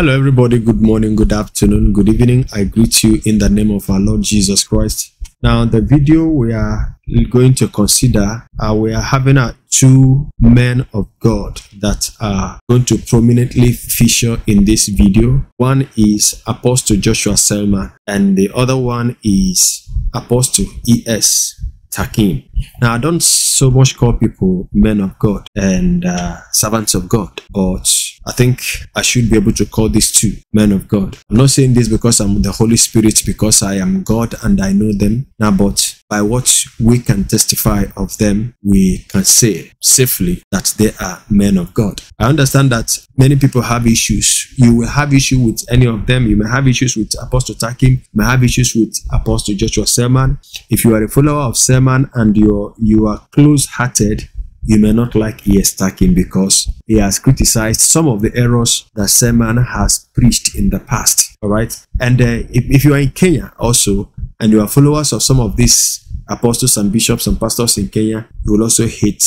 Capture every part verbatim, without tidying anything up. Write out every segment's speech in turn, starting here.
Hello everybody, good morning, good afternoon, good evening. I greet you in the name of our Lord Jesus Christ. Now the video we are going to consider, uh, we are having a two men of God that are going to prominently feature in this video. One is Apostle Joshua Selman and the other one is Apostle E S Takim. Now I don't so much call people men of God and uh, servants of God, but I think I should be able to call these two men of God. I'm not saying this because I'm the Holy Spirit, because I am God and I know them now, but by what we can testify of them, we can say safely that they are men of God. I understand that many people have issues. You will have issue with any of them. You may have issues with Apostle Takim, you may have issues with Apostle Joshua Selman. If you are a follower of Selman and you're, you are close-hearted, you may not like E S Takim because he has criticized some of the errors that Selman has preached in the past. All right. And uh, if, if you are in Kenya also, and you are followers of some of these apostles and bishops and pastors in Kenya, you will also hate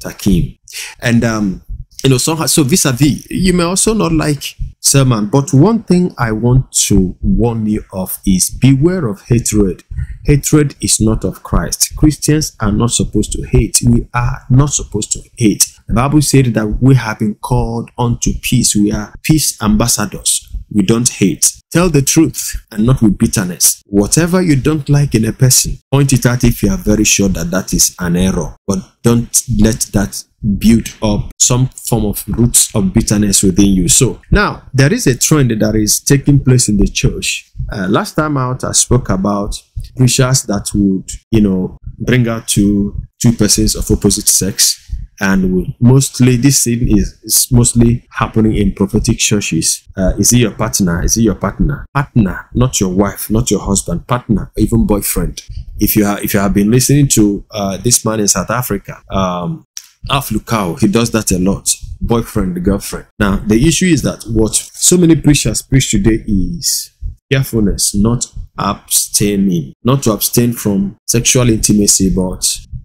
Takim. And, um, you know, so, so vis-a-vis, you may also not like Selman. But one thing I want to warn you of is beware of hatred. Hatred is not of Christ. Christians are not supposed to hate. We are not supposed to hate. The Bible said that we have been called unto peace. We are peace ambassadors. We don't hate. Tell the truth and not with bitterness. Whatever you don't like in a person, point it out if you are very sure that that is an error. But don't let that build up some form of roots of bitterness within you. So now there is a trend that is taking place in the church. Uh, last time out, I spoke about preachers that would, you know, bring out two two persons of opposite sex. And mostly this thing is, is mostly happening in prophetic churches. Uh, is it your partner? Is it your partner? Partner, not your wife, not your husband. Partner, even boyfriend. If you have, if you have been listening to uh, this man in South Africa, um, Alf Lukao, he does that a lot. Boyfriend, girlfriend. Now the issue is that what so many preachers preach today is carefulness, not abstaining, not to abstain from sexual intimacy, but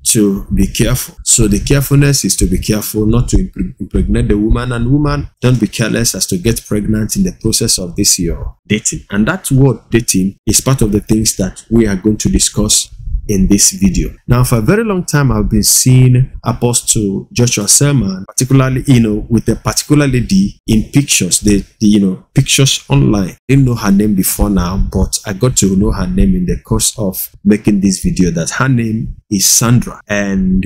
to be careful. So the carefulness is to be careful not to impregnate the woman, and woman, don't be careless as to get pregnant in the process of this year dating. And that word dating is part of the things that we are going to discuss in this video. Now for a very long time I've been seeing Apostle Joshua Selman, particularly, you know, with a particular lady in pictures, the, the you know pictures online. Didn't know her name before now, but I got to know her name in the course of making this video, that her name is Sandra. And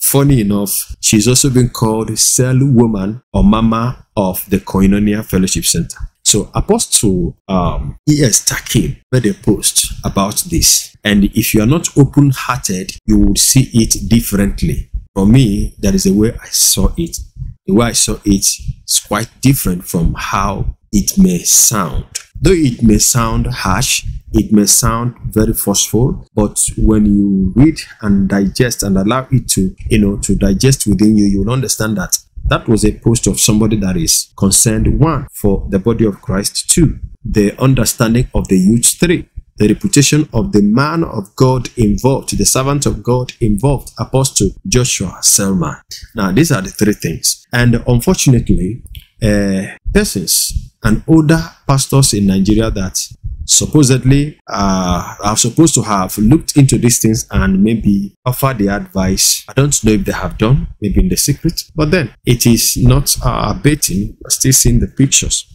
funny enough, she's also been called Selwoman or Mama of the Koinonia Fellowship Center. So Apostle um, E S Takim made a post about this. And if you are not open-hearted, you will see it differently. For me, that is the way I saw it. The way I saw it is quite different from how it may sound. Though it may sound harsh, it may sound very forceful, but when you read and digest and allow it to, you know, to digest within you, you will understand that that was a post of somebody that is concerned, one, for the body of Christ, two, the understanding of the youth, three, the reputation of the man of God involved, the servant of God involved, Apostle Joshua Selman. Now, these are the three things. And unfortunately, uh, persons and older pastors in Nigeria that supposedly uh, are supposed to have looked into these things and maybe offer the advice, I don't know if they have done, maybe in the secret, but then it is not uh, abating, we're still seeing the pictures.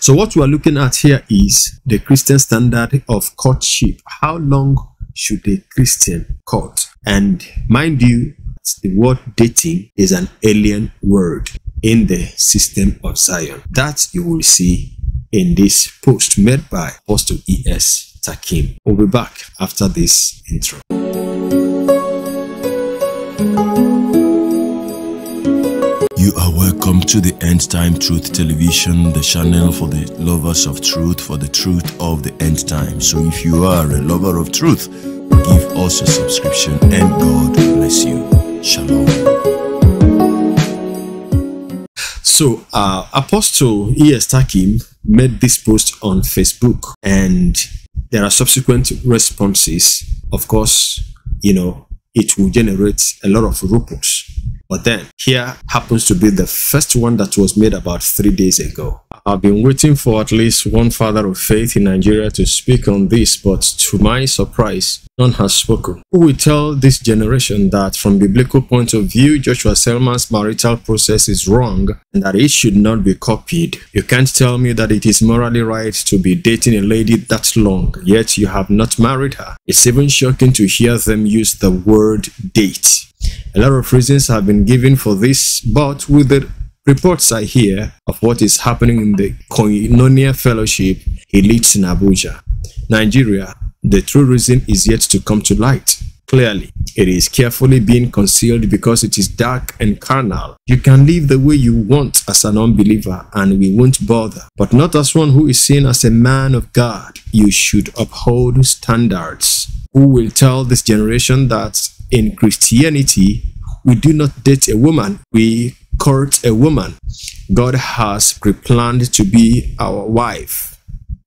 So what we are looking at here is the Christian standard of courtship. How long should a Christian court? And mind you, the word dating is an alien word in the system of Zion. That you will see in this post made by Apostle E S Takim. We'll be back after this intro. You are welcome to the End Time Truth Television, the channel for the lovers of truth, for the truth of the end time. So if you are a lover of truth, give us a subscription and God bless you. Shalom. So, uh, Apostle E S Takim made this post on Facebook, and there are subsequent responses. Of course, you know, it will generate a lot of ripples. But then here happens to be the first one that was made about three days ago. I've been waiting for at least one father of faith in Nigeria to speak on this, but to my surprise, none has spoken. Who will tell this generation that from biblical point of view, Joshua Selman's marital process is wrong and that it should not be copied? You can't tell me that it is morally right to be dating a lady that long, yet you have not married her. It's even shocking to hear them use the word date. A lot of reasons have been given for this, but with the reports I hear of what is happening in the Koinonia Fellowship elites in Abuja, Nigeria, the true reason is yet to come to light. Clearly, it is carefully being concealed because it is dark and carnal. You can live the way you want as an unbeliever and we won't bother, but not as one who is seen as a man of God. You should uphold standards. Who will tell this generation that in Christianity, we do not date a woman, we court a woman? God has pre-planned to be our wife.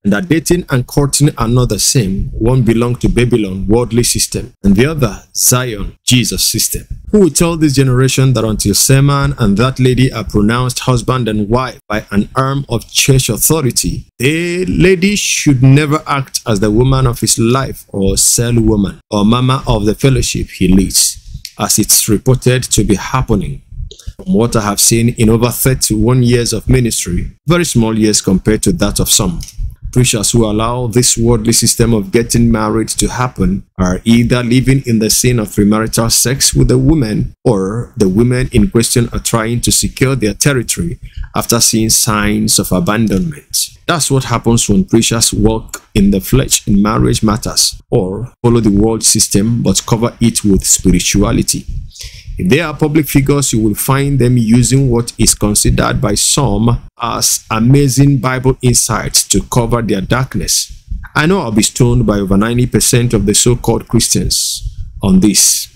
And that dating and courting are not the same. One belongs to Babylon, worldly system, and the other, Zion, Jesus system. Who will tell this generation that until Selman and that lady are pronounced husband and wife by an arm of church authority, a lady should never act as the woman of his life or cell woman or mama of the fellowship he leads, as it's reported to be happening? From what I have seen in over thirty-one years of ministry, very small years compared to that of some. Preachers who allow this worldly system of getting married to happen are either living in the sin of premarital sex with a woman, or the women in question are trying to secure their territory after seeing signs of abandonment. That's what happens when preachers walk in the flesh in marriage matters, or follow the world system but cover it with spirituality. If they are public figures, you will find them using what is considered by some as amazing Bible insights to cover their darkness. I know I'll be stoned by over ninety percent of the so-called Christians on this.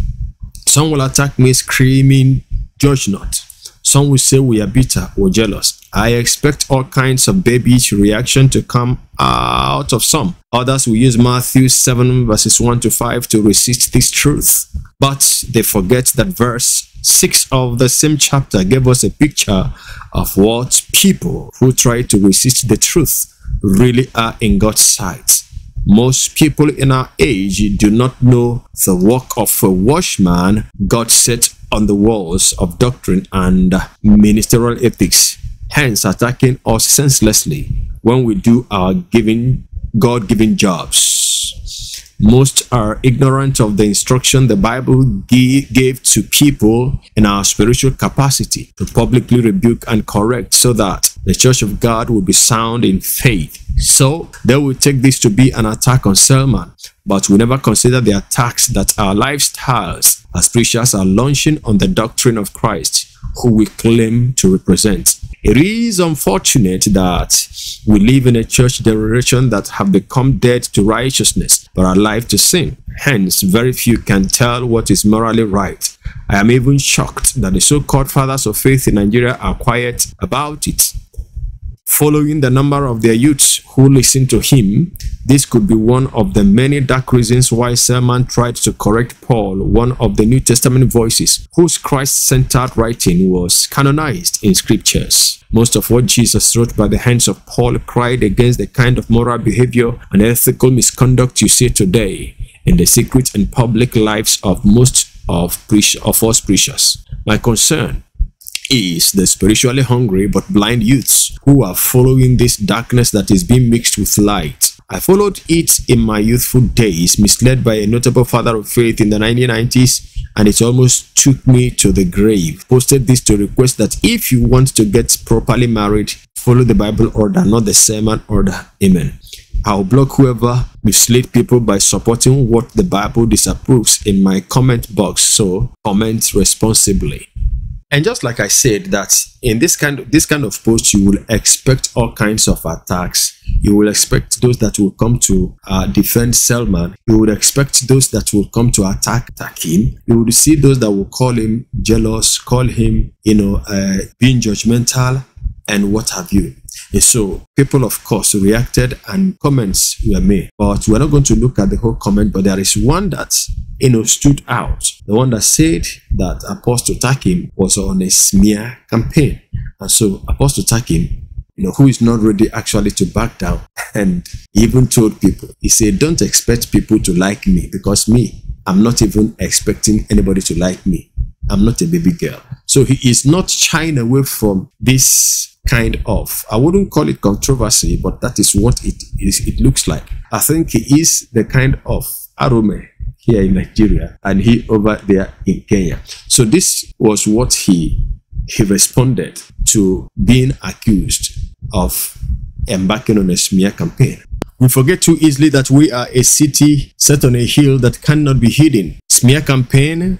Some will attack me screaming, "Judge not." Some will say we are bitter or jealous. I expect all kinds of babyish reaction to come out of some. Others will use Matthew seven verses one to five to resist this truth. But they forget that verse six of the same chapter gave us a picture of what people who try to resist the truth really are in God's sight. Most people in our age do not know the work of a watchman God set on the walls of doctrine and ministerial ethics, hence attacking us senselessly when we do our giving, God-given jobs. Most are ignorant of the instruction the Bible gave to people in our spiritual capacity to publicly rebuke and correct so that the church of God will be sound in faith. So they will take this to be an attack on Selman, but we never consider the attacks that our lifestyles as preachers are launching on the doctrine of Christ, who we claim to represent. It is unfortunate that we live in a church generation that have become dead to righteousness but alive to sin. Hence, very few can tell what is morally right. I am even shocked that the so-called fathers of faith in Nigeria are quiet about it. Following the number of their youths who listen to him, this could be one of the many dark reasons why Selman tried to correct Paul, one of the New Testament voices, whose Christ-centered writing was canonized in scriptures. Most of what Jesus wrote by the hands of Paul cried against the kind of moral behavior and ethical misconduct you see today in the secret and public lives of most of us preachers. My concern is the spiritually hungry but blind youths who are following this darkness that is being mixed with light. I followed it in my youthful days, misled by a notable father of faith in the nineteen nineties, and it almost took me to the grave. Posted this to request that if you want to get properly married, follow the Bible order, not the Selman order. Amen. I'll block whoever misleads people by supporting what the Bible disapproves in my comment box, so comment responsibly. And just like I said, that in this kind of this kind of post, you will expect all kinds of attacks. You will expect those that will come to uh, defend Selman. You would expect those that will come to attack Takim. You would see those that will call him jealous, call him, you know, uh, being judgmental, and what have you. And so people, of course, reacted and comments were made. But we're not going to look at the whole comment, but there is one that, you know, stood out. The one that said that Apostle Takim was on a smear campaign. And so Apostle Takim, you know, who is not ready actually to back down, and he even told people, he said, don't expect people to like me, because me, I'm not even expecting anybody to like me. I'm not a baby girl. So he is not shying away from this kind of, I wouldn't call it controversy, but that is what it is. It looks like. I think he is the kind of Arome here in Nigeria, and he over there in Kenya. So this was what he he responded to being accused of embarking on a smear campaign. We forget too easily that we are a city set on a hill that cannot be hidden. Smear campaign?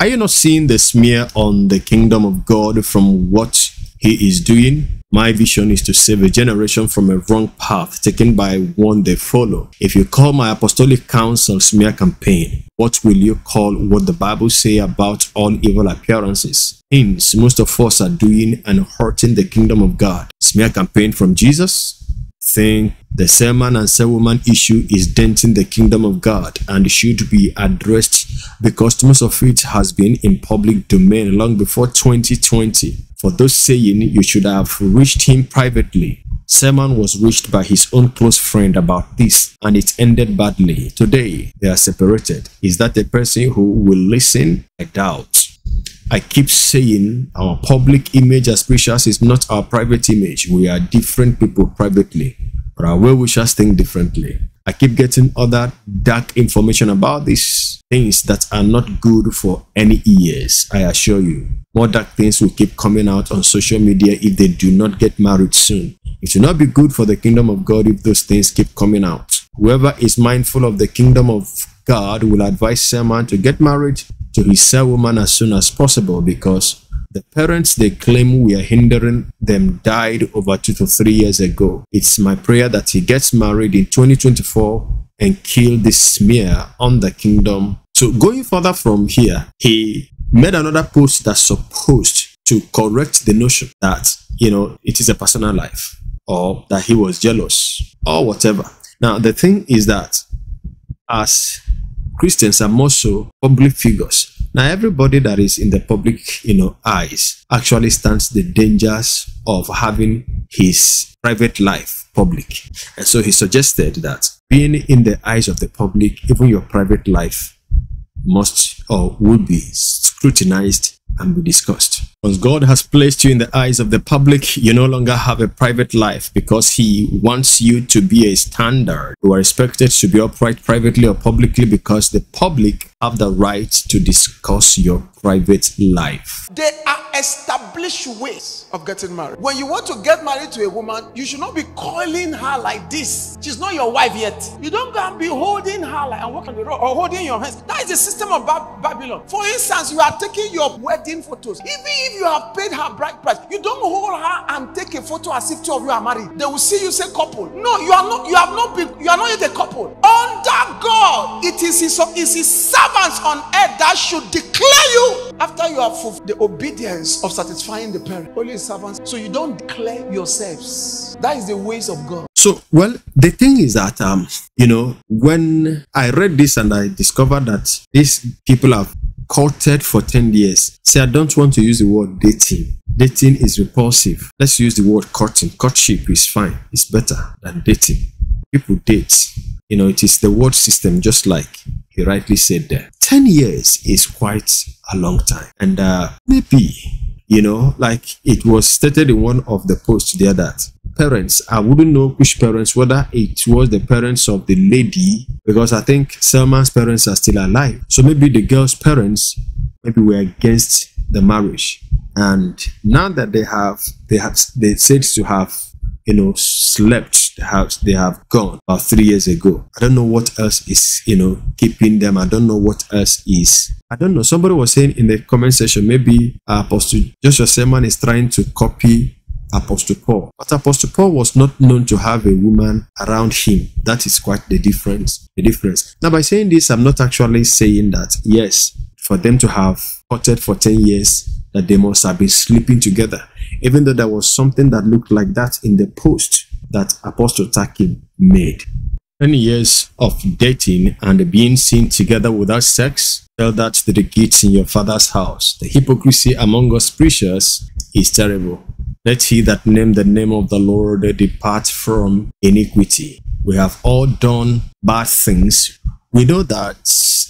Are you not seeing the smear on the kingdom of God from what he is doing? My vision is to save a generation from a wrong path taken by one they follow. If you call my apostolic council smear campaign, what will you call what the Bible says about all evil appearances? Things most of us are doing and hurting the kingdom of God. Smear campaign from Jesus? Think the Selman and Selwoman issue is denting the kingdom of God and should be addressed, because most of it has been in public domain long before twenty twenty. For those saying, you should have reached him privately. Selman was reached by his own close friend about this, and it ended badly. Today, they are separated. Is that a person who will listen? I doubt. I keep saying our public image as preachers is not our private image. We are different people privately, but our well-wishers think differently. I keep getting other dark information about these things that are not good for any ears. I assure you, more dark things will keep coming out on social media if they do not get married soon. It will not be good for the kingdom of God if those things keep coming out. Whoever is mindful of the kingdom of God will advise someone to get married to his Selwoman as soon as possible, because the parents they claim we are hindering them died over two to three years ago. It's my prayer that he gets married in twenty twenty-four and kill this smear on the kingdom. So going further from here, he made another post that's supposed to correct the notion that, you know, it is a personal life, or that he was jealous or whatever. Now the thing is that as Christians are more so public figures. Now, everybody that is in the public, you know, eyes actually stands the dangers of having his private life public. And so he suggested that being in the eyes of the public, even your private life must or would be scrutinized and be discussed. Once God has placed you in the eyes of the public, you no longer have a private life, because he wants you to be a standard. You are expected to be upright privately or publicly, because the public have the right to discuss your private life. There are established ways of getting married. When you want to get married to a woman, you should not be calling her like this. She's not your wife yet. You don't go and be holding her like and walk on the road, or holding your hands. That is the system of Babylon. For instance, you are taking your wedding photos. Even if you have paid her bride price, you don't hold her and take a photo as if two of you are married. They will see you say couple. No, you are not. You have not been. You are not yet a couple. Under God, it is His, is His servants on earth that should declare you after you have fulfilled the obedience of satisfying the parent. Only His servants. So you don't declare yourselves. That is the ways of God. So, well, the thing is that, um, you know, when I read this and I discovered that these people have courted for ten years. See, I don't want to use the word dating. Dating is repulsive. Let's use the word courting. Courtship is fine. It's better than dating. People date. You know, it is the word system, just like he rightly said there. ten years is quite a long time. And uh, maybe, you know, like it was stated in one of the posts there that parents, I wouldn't know which parents, whether it was the parents of the lady, because I think Selman's parents are still alive. So maybe the girl's parents, maybe were against the marriage. And now that they have, they have, they said to have, you know, slept, they have, they have gone about three years ago. I don't know what else is, you know, keeping them. I don't know what else is. I don't know. Somebody was saying in the comment section, maybe Apostle Joshua Selman is trying to copy Apostle Paul. But Apostle Paul was not known to have a woman around him. That is quite the difference. The difference. Now, by saying this, I'm not actually saying that, yes, for them to have courted for ten years, that they must have been sleeping together, even though there was something that looked like that in the post that Apostle Takim made. Many years of dating and being seen together without sex, tell that to the kids in your father's house. The hypocrisy among us preachers is terrible. Let he that named the name of the Lord depart from iniquity. We have all done bad things. We know that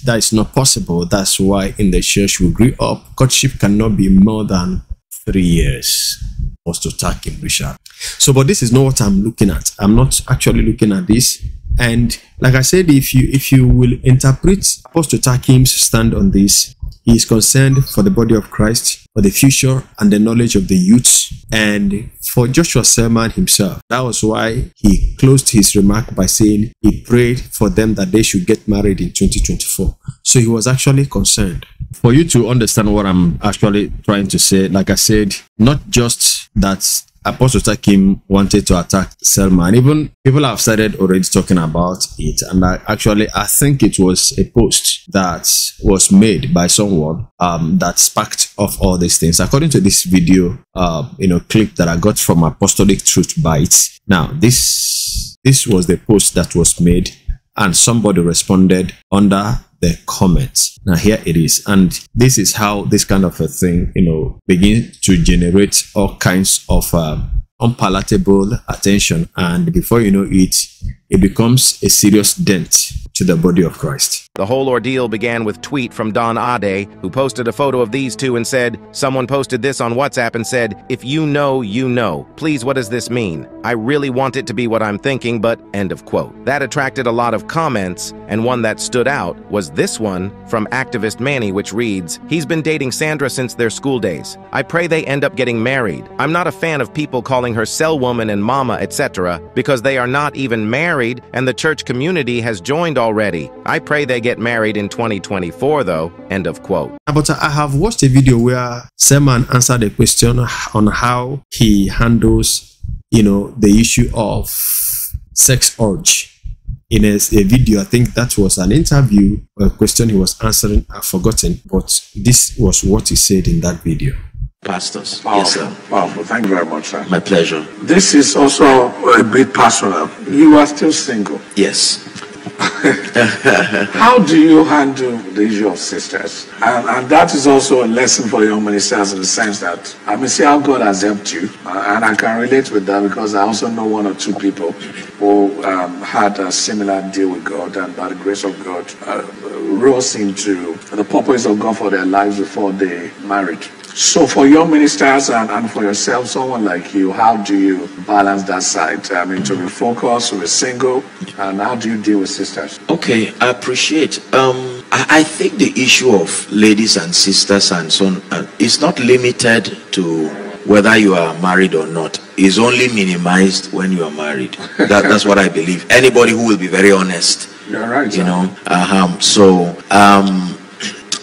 that is not possible. That's why in the church we grew up, courtship cannot be more than three years. Apostle Takim Bishop. So, but this is not what I'm looking at. I'm not actually looking at this. And like I said, if you if you will interpret Apostle Takim's stand on this, he is concerned for the body of Christ, for the future and the knowledge of the youth, and for Joshua Selman himself. That was why he closed his remark by saying he prayed for them that they should get married in twenty twenty-four. So he was actually concerned. For you to understand what I'm actually trying to say, like I said, not just that Apostle Takim wanted to attack Selman. Even people have started already talking about it, and I, actually I think it was a post that was made by someone um, that sparked off all these things. According to this video, uh, you know, clip that I got from Apostolic Truth Bites. Now, this this was the post that was made, and somebody responded under the comments. Now here it is, and this is how this kind of a thing, you know, begins to generate all kinds of um, unpalatable attention, and before you know it, it becomes a serious dent to the body of Christ. The whole ordeal began with a tweet from Don Ade, who posted a photo of these two and said, someone posted this on WhatsApp and said, if you know, you know, please what does this mean? I really want it to be what I'm thinking, but end of quote. That attracted a lot of comments, and one that stood out was this one from activist Manny, which reads, he's been dating Sandra since their school days. I pray they end up getting married. I'm not a fan of people calling her Selwoman and Mama, et cetera, because they are not even married and the church community has joined already. I pray they get married in twenty twenty-four though, end of quote. But I have watched a video where Selman answered a question on how he handles, you know, the issue of sex urge. In a, a video, I think that was an interview, a question he was answering, I've forgotten, but this was what he said in that video. Pastors. Powerful. Yes, sir. Powerful. Thank you very much, sir. My pleasure. This is also a bit personal. You are still single. Yes. How do you handle the issue of sisters? And, and that is also a lesson for young ministers in the sense that, I mean, see how God has helped you. Uh, and I can relate with that because I also know one or two people who um, had a similar deal with God, and by the grace of God, uh, rose into the purpose of God for their lives before they married. So for your ministers and, and for yourself, someone like you, how do you balance that side? I mean, to be focused, to be single, and how do you deal with sisters? Okay, I appreciate. Um, I, I think the issue of ladies and sisters and so on uh, is not limited to whether you are married or not. It's only minimized when you are married. That, that's what I believe. Anybody who will be very honest. You're right. You sir. know, uh-huh. so... Um,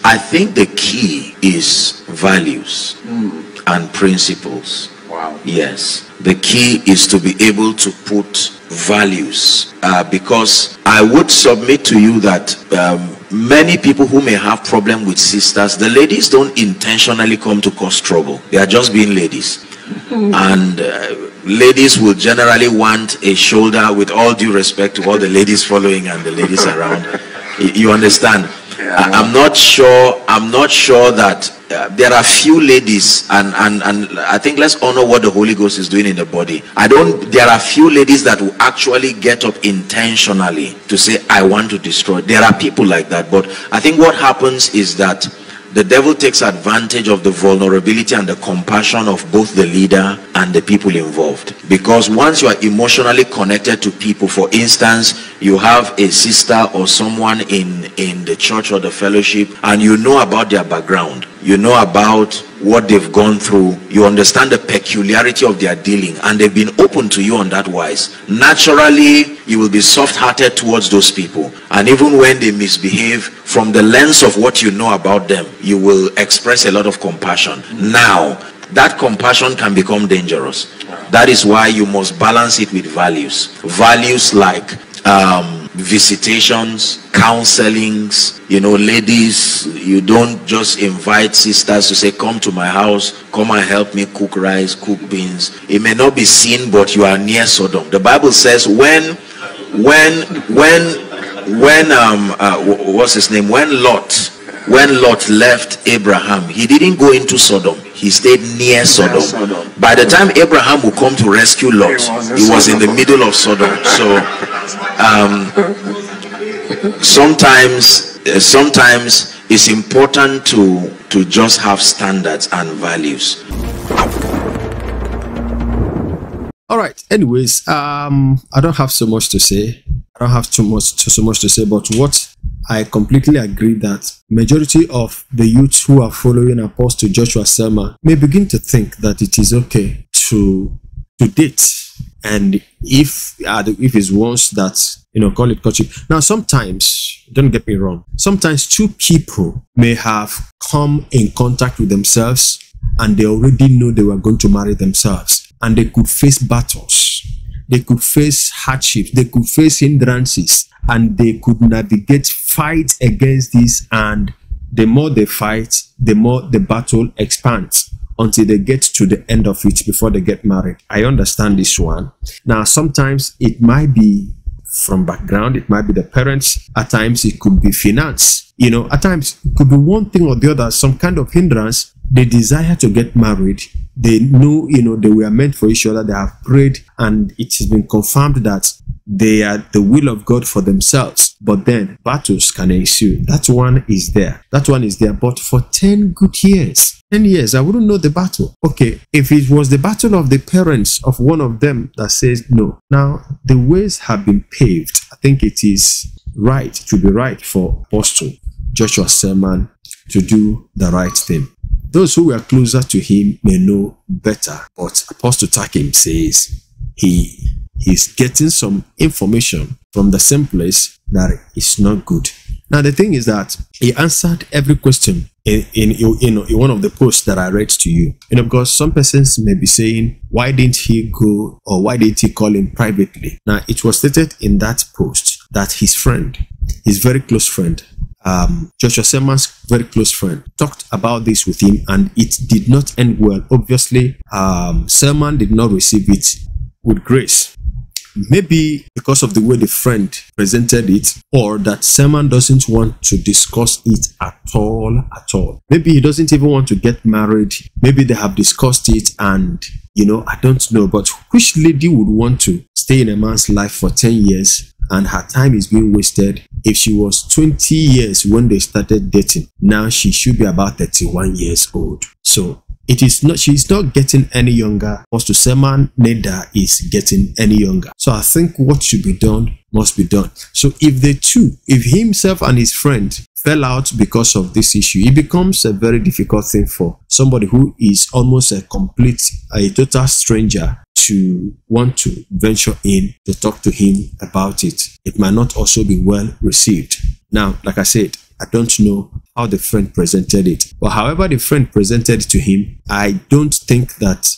I think the key is values mm. and principles. Wow. Yes. The key is to be able to put values uh, because I would submit to you that um, many people who may have problem with sisters, the ladies don't intentionally come to cause trouble. They are just being ladies. And uh, ladies will generally want a shoulder, with all due respect to all the ladies following and the ladies around. You understand? Yeah. I, I'm not sure I'm not sure that uh, there are few ladies, and, and and I think let's honor what the Holy Ghost is doing in the body. I don't there are few ladies that will actually get up intentionally to say I want to destroy. There are people like that, but I think what happens is that the devil takes advantage of the vulnerability and the compassion of both the leader and the people involved. Because once you are emotionally connected to people, for instance, you have a sister or someone in, in the church or the fellowship, and you know about their background, you know about what they've gone through, you understand the peculiarity of their dealing, and they've been open to you on that wise. Naturally, you will be soft-hearted towards those people, and even when they misbehave, from the lens of what you know about them, you will express a lot of compassion. Now, that compassion can become dangerous. That is why you must balance it with values. Values like um, visitations, counselings. You know, ladies, you don't just invite sisters to say, come to my house, come and help me cook rice, cook beans. It may not be seen, but you are near Sodom. The Bible says when when when when um uh, what's his name when Lot when Lot left Abraham, he didn't go into Sodom. He stayed near Sodom. Sodom. By the time Abraham will come to rescue Lot, he was in, he was in the middle of Sodom. So, um, sometimes, uh, sometimes it's important to to just have standards and values. All right. Anyways, um, I don't have so much to say. I don't have too much, too, so much to say. But what? I completely agree that majority of the youths who are following Apostle Joshua Selman may begin to think that it is okay to to date, and if uh, if it's once that, you know, call it courtship. Now, sometimes, don't get me wrong, sometimes two people may have come in contact with themselves and they already knew they were going to marry themselves, and they could face battles, they could face hardships, they could face hindrances, and they could navigate, fight against this, and the more they fight, the more the battle expands until they get to the end of it before they get married. I understand this one. Now, sometimes it might be from background, it might be the parents, at times it could be finance, you know, at times it could be one thing or the other, some kind of hindrance. They desire to get married, they know, you know, they were meant for each other, they have prayed, and it has been confirmed that they are the will of God for themselves, but then battles can ensue. That one is there. That one is there. But for ten good years, ten years, I wouldn't know the battle. Okay, if it was the battle of the parents of one of them that says no. Now, the ways have been paved. I think it is right, to be right for Apostle Joshua Selman to do the right thing. Those who were closer to him may know better. But Apostle Takim says he... he's getting some information from the same place that is not good. Now, the thing is that he answered every question in, in, in, in one of the posts that I read to you. You know, because some persons may be saying, why didn't he go, or why didn't he call him privately? Now, it was stated in that post that his friend, his very close friend, um, Joshua Selman's very close friend, talked about this with him, and it did not end well. Obviously, um, Selman did not receive it with grace. Maybe because of the way the friend presented it, or that Selman doesn't want to discuss it at all, at all. Maybe he doesn't even want to get married. Maybe they have discussed it and, you know, I don't know. But which lady would want to stay in a man's life for ten years and her time is being wasted? If she was twenty years when they started dating, now she should be about thirty-one years old. So, it is not, she's not getting any younger. Apostle Selman neither is getting any younger. So I think what should be done must be done. So if the two, if himself and his friend fell out because of this issue, it becomes a very difficult thing for somebody who is almost a complete, a total stranger to want to venture in to talk to him about it. It might not also be well received. Now, like I said, I don't know how the friend presented it, but however the friend presented it to him, I don't think that,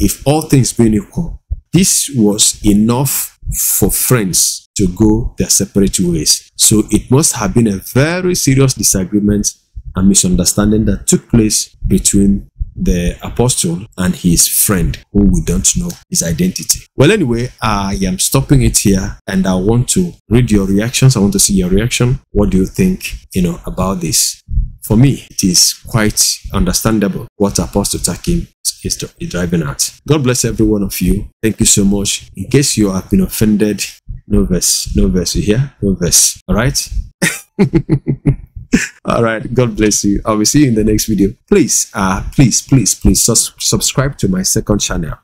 if all things being equal, this was enough for friends to go their separate ways. So it must have been a very serious disagreement and misunderstanding that took place between the apostle and his friend, who we don't know his identity. Well, anyway, I am stopping it here, and I want to read your reactions. I want to see your reaction. What do you think, you know, about this? For me, it is quite understandable what Apostle Takim is driving at. God bless every one of you. Thank you so much. In case you have been offended, no verse, no verse. You hear? No verse. All right. All right, God bless you. I will see you in the next video. Please, uh, please, please, please sus subscribe to my second channel.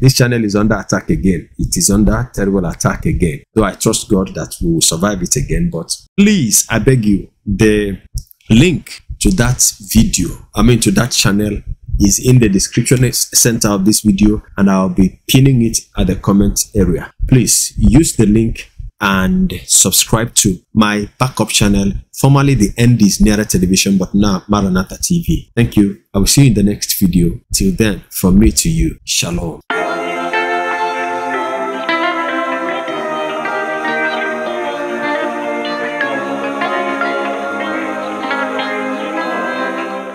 This channel is under attack again. It is under terrible attack again. Though I trust God that we will survive it again. But please, I beg you, the link to that video, I mean to that channel, is in the description center of this video, and I'll be pinning it at the comment area. Please use the link and subscribe to my backup channel, formerly The End Is Nearer Television, but now Maranatha T V. Thank you. I will see you in the next video. Till then, from me to you, shalom.